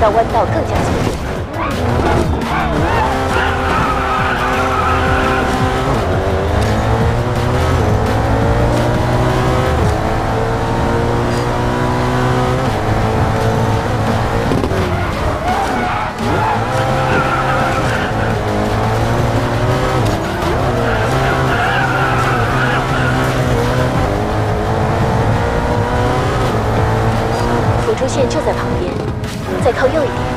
让弯道更加清楚。辅助线就在旁边，再靠右一点。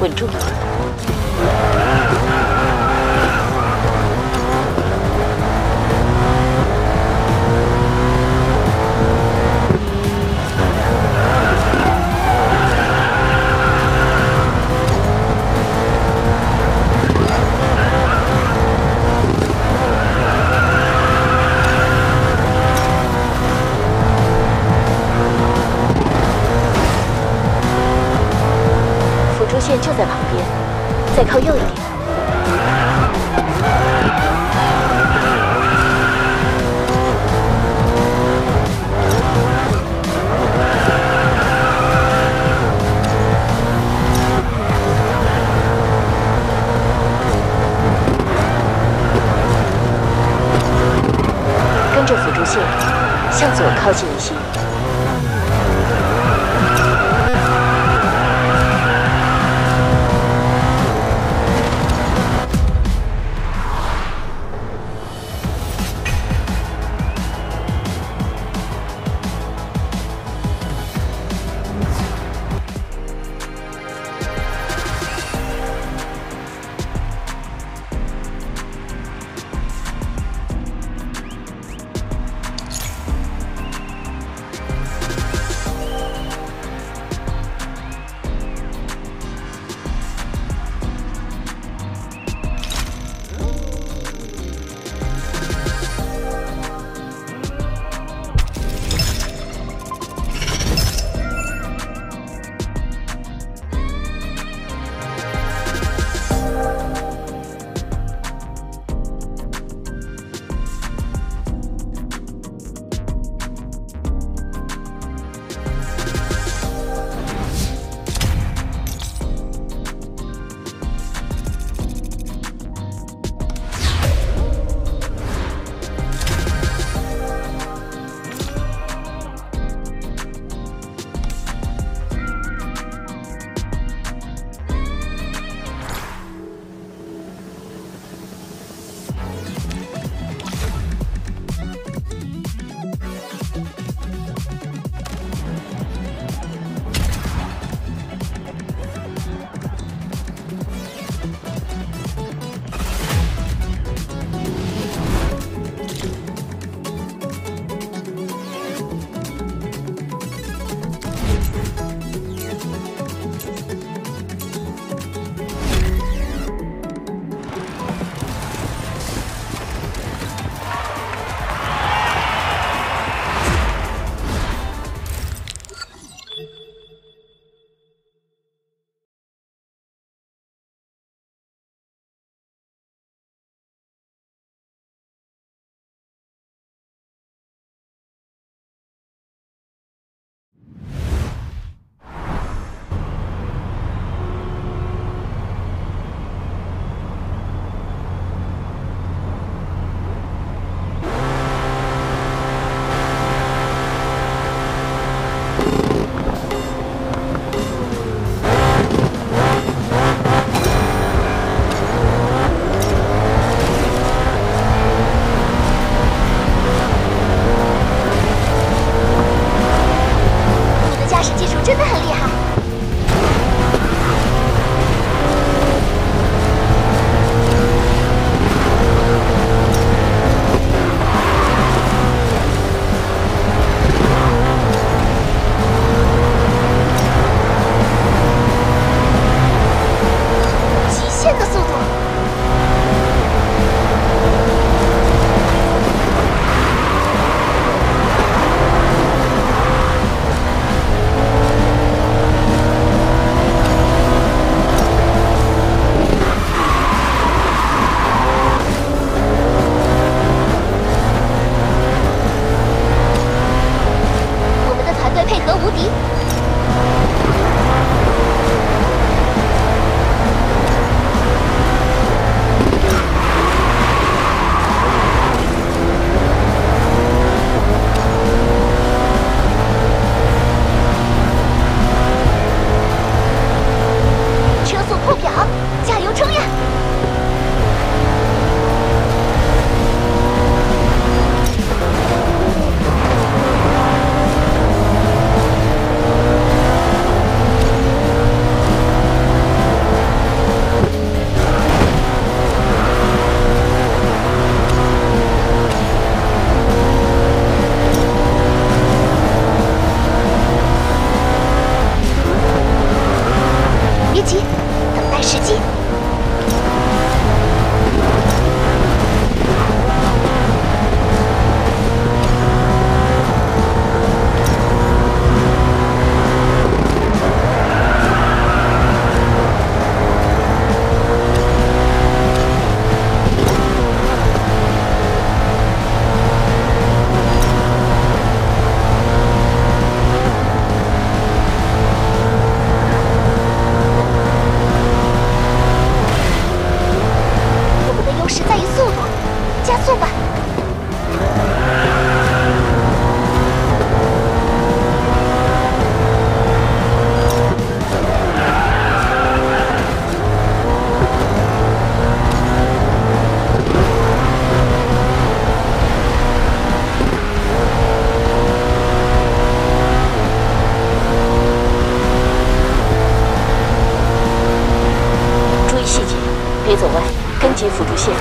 稳住！ Yeah. 线，向左靠近一些。跟紧辅助线。